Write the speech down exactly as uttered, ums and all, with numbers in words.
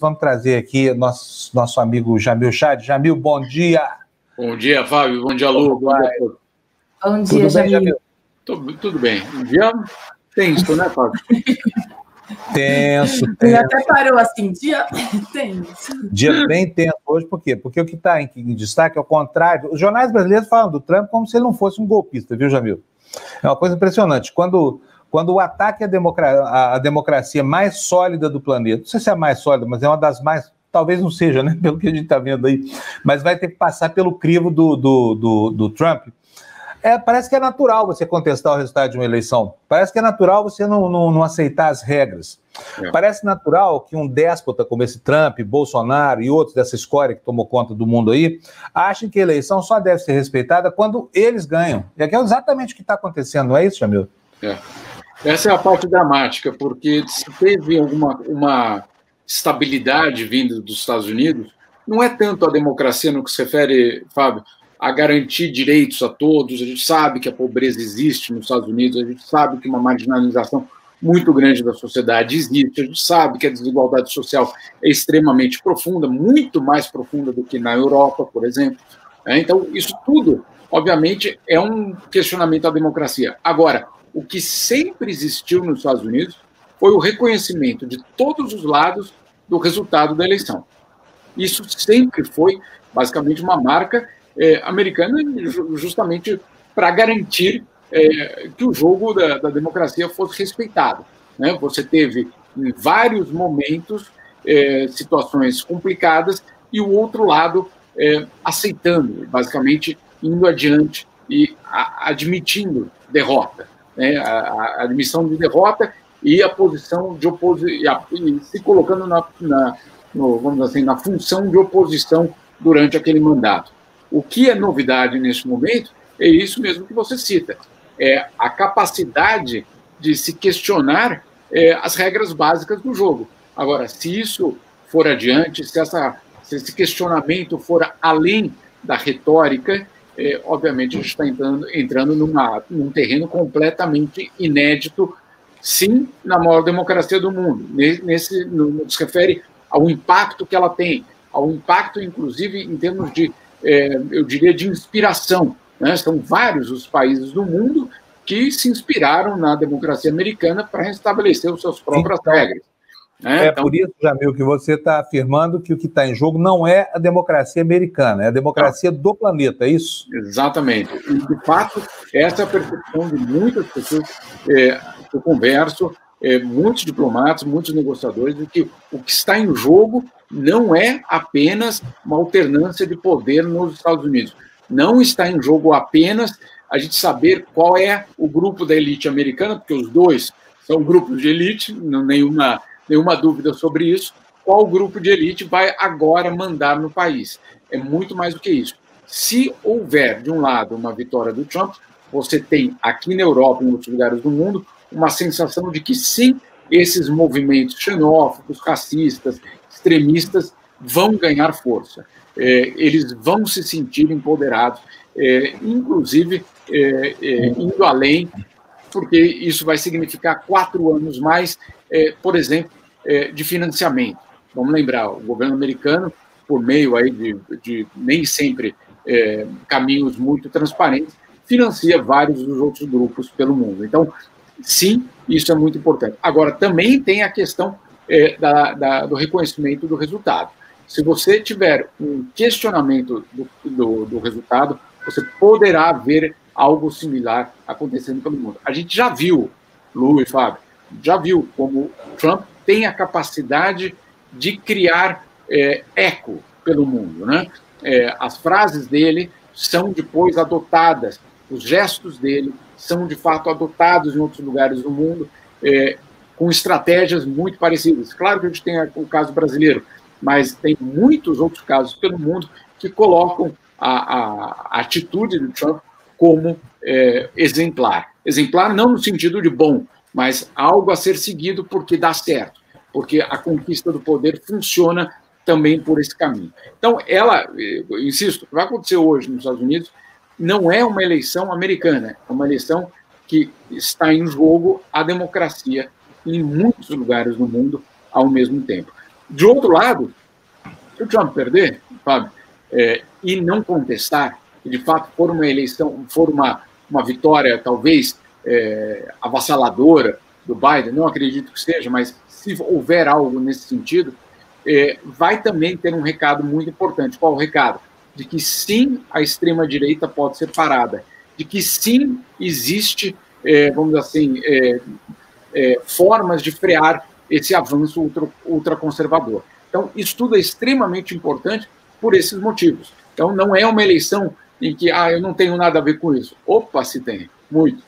Vamos trazer aqui nosso, nosso amigo Jamil Chade. Jamil, bom dia. Bom dia, Fábio. Bom dia, Lu. Bom dia, bom dia tudo Jamil. Bem, Jamil? Tudo, tudo bem. Um dia tenso, né, Fábio? Tenso, tenso. Ele até parou assim, dia tenso. Dia bem tenso hoje, por quê? Porque o que está em, em destaque é o contrário. Os jornais brasileiros falam do Trump como se ele não fosse um golpista, viu, Jamil? É uma coisa impressionante. Quando... Quando o ataque à democracia, à democracia mais sólida do planeta, não sei se é a mais sólida, mas é uma das mais, talvez não seja, né, pelo que a gente está vendo aí, mas vai ter que passar pelo crivo do, do, do, do Trump. É, parece que é natural você contestar o resultado de uma eleição. Parece que é natural você não, não, não aceitar as regras. É. Parece natural que um déspota como esse Trump, Bolsonaro e outros dessa escória que tomou conta do mundo aí, achem que a eleição só deve ser respeitada quando eles ganham. E aqui é exatamente o que está acontecendo, não é isso, Jamil? É. Essa é a parte dramática, porque se teve alguma uma estabilidade vinda dos Estados Unidos, não é tanto a democracia no que se refere, Fábio, a garantir direitos a todos. A gente sabe que a pobreza existe nos Estados Unidos, a gente sabe que uma marginalização muito grande da sociedade existe, a gente sabe que a desigualdade social é extremamente profunda, muito mais profunda do que na Europa, por exemplo. Então, isso tudo, obviamente, é um questionamento à democracia. Agora, o que sempre existiu nos Estados Unidos foi o reconhecimento de todos os lados do resultado da eleição. Isso sempre foi, basicamente, uma marca eh, americana, justamente para garantir eh, que o jogo da, da democracia fosse respeitado, né? Você teve, em vários momentos, eh, situações complicadas e o outro lado eh, aceitando, basicamente, indo adiante e a, admitindo derrota. Né, a, a admissão de derrota e a posição de oposição, e, e se colocando na, na, no, vamos dizer assim, na função de oposição durante aquele mandato. O que é novidade neste momento é isso mesmo que você cita, é a capacidade de se questionar é, as regras básicas do jogo. Agora, se isso for adiante, se, essa, se esse questionamento for além da retórica, É, obviamente, a gente está entrando, entrando numa, num terreno completamente inédito, sim, na maior democracia do mundo, nesse, no, no que se refere ao impacto que ela tem, ao impacto, inclusive, em termos de, é, eu diria, de inspiração, né? São vários os países do mundo que se inspiraram na democracia americana para restabelecer os seus próprios regras. É, é então... por isso, Jamil, que você está afirmando que o que está em jogo não é a democracia americana, é a democracia do planeta, é isso? Exatamente. E, de fato, essa é a percepção de muitas pessoas é, que eu converso, é, muitos diplomatas, muitos negociadores, de que o que está em jogo não é apenas uma alternância de poder nos Estados Unidos. Não está em jogo apenas a gente saber qual é o grupo da elite americana, porque os dois são grupos de elite, não nenhuma... nenhuma dúvida sobre isso, qual grupo de elite vai agora mandar no país. É muito mais do que isso. Se houver, de um lado, uma vitória do Trump, você tem aqui na Europa e em outros lugares do mundo uma sensação de que, sim, esses movimentos xenófobos, racistas, extremistas vão ganhar força. É, eles vão se sentir empoderados, é, inclusive é, é, indo além, porque isso vai significar quatro anos mais, é, por exemplo, é, de financiamento. Vamos lembrar, o governo americano, por meio aí de, de nem sempre é, caminhos muito transparentes, financia vários dos outros grupos pelo mundo. Então, sim, isso é muito importante. Agora, também tem a questão é, da, da, do reconhecimento do resultado. Se você tiver um questionamento do, do, do resultado, você poderá ver algo similar acontecendo pelo mundo. A gente já viu, Lu e Fábio, já viu como Trump tem a capacidade de criar é, eco pelo mundo, né? É, as frases dele são depois adotadas, os gestos dele são de fato adotados em outros lugares do mundo, é, com estratégias muito parecidas. Claro que a gente tem o caso brasileiro, mas tem muitos outros casos pelo mundo que colocam a, a atitude do Trump como é, exemplar. Exemplar não no sentido de bom, mas algo a ser seguido porque dá certo, porque a conquista do poder funciona também por esse caminho. Então, ela, insisto, o que vai acontecer hoje nos Estados Unidos não é uma eleição americana, é uma eleição que está em jogo a democracia em muitos lugares do mundo ao mesmo tempo. De outro lado, se o Trump perder, Fábio, é, e não contestar, que de fato for uma eleição, for uma, uma vitória talvez é, avassaladora do Biden, não acredito que seja, mas se houver algo nesse sentido, é, vai também ter um recado muito importante. Qual o recado? De que sim, a extrema-direita pode ser parada, de que sim, existe, é, vamos dizer assim, é, é, formas de frear esse avanço ultra, ultraconservador. Então, isso tudo é extremamente importante por esses motivos. Então, não é uma eleição em que, ah, eu não tenho nada a ver com isso. Opa, se tem, muito.